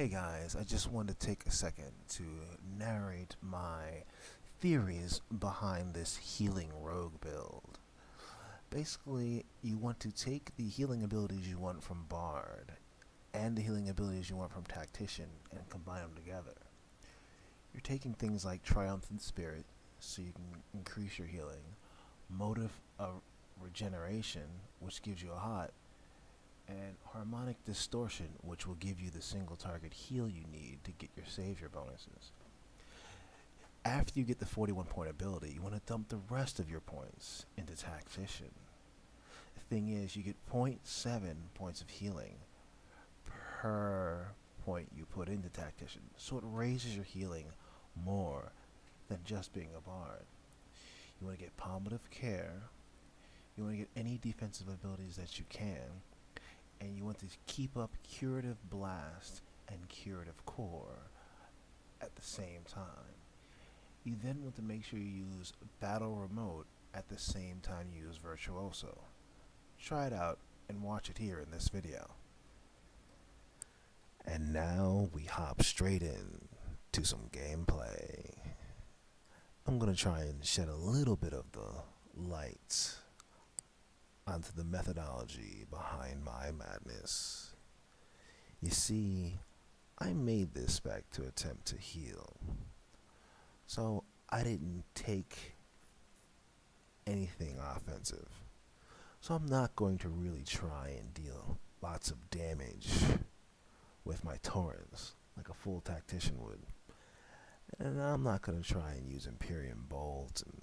Hey guys, I just wanted to take a second to narrate my theories behind this healing rogue build. Basically, you want to take the healing abilities you want from Bard and the healing abilities you want from Tactician and combine them together. You're taking things like Triumphant Spirit, so you can increase your healing, Motive of Regeneration, which gives you a hot, and Harmonic Distortion, which will give you the single target heal you need to get your Savior Bonuses. After you get the 41 point ability, you want to dump the rest of your points into Tactician. The thing is, you get 0.7 points of healing per point you put into Tactician, so it raises your healing more than just being a Bard. You want to get Palliative Care, you want to get any defensive abilities that you can, and you want to keep up Curative Blast and Curative Core at the same time. You then want to make sure you use Battle Remote at the same time you use Virtuoso. Try it out and watch it here in this video. And now we hop straight in to some gameplay. I'm going to try and shed a little bit of the light onto the methodology behind my madness. You see, I made this spec to attempt to heal, so I didn't take anything offensive. So I'm not going to really try and deal lots of damage with my torrents like a full Tactician would. And I'm not going to try and use Imperium bolts and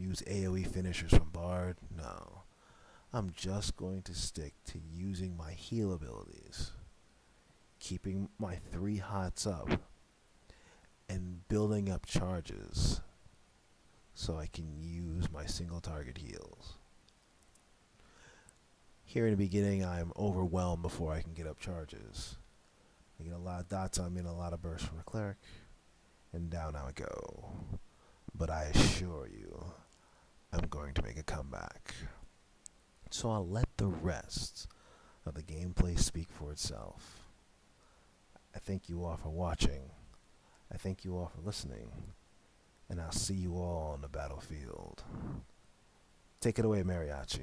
use AoE finishers from Bard. No, I'm just going to stick to using my heal abilities, keeping my 3 hots up, and building up charges so I can use my single target heals. Here in the beginning, I'm overwhelmed before I can get up charges. I get a lot of dots on me and a lot of bursts from the cleric, and down I go. But I assure you, I'm going to make a comeback. So I'll let the rest of the gameplay speak for itself. I thank you all for watching. I thank you all for listening. And I'll see you all on the battlefield. Take it away, mariachi.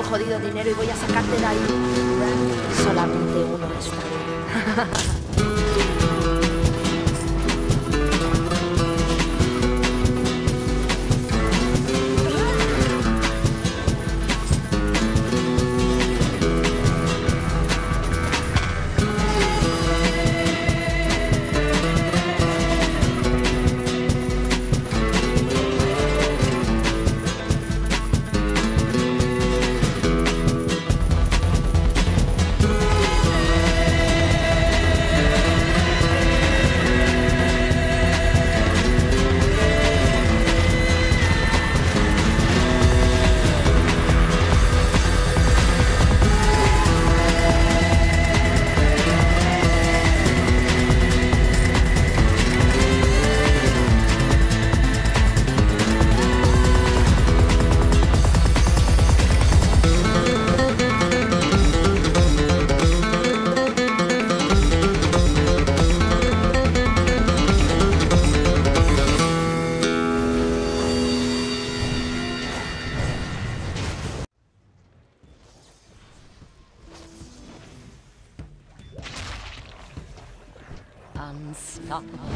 el jodido dinero y voy a sacarte de ahí. Solamente uno está. Unstoppable.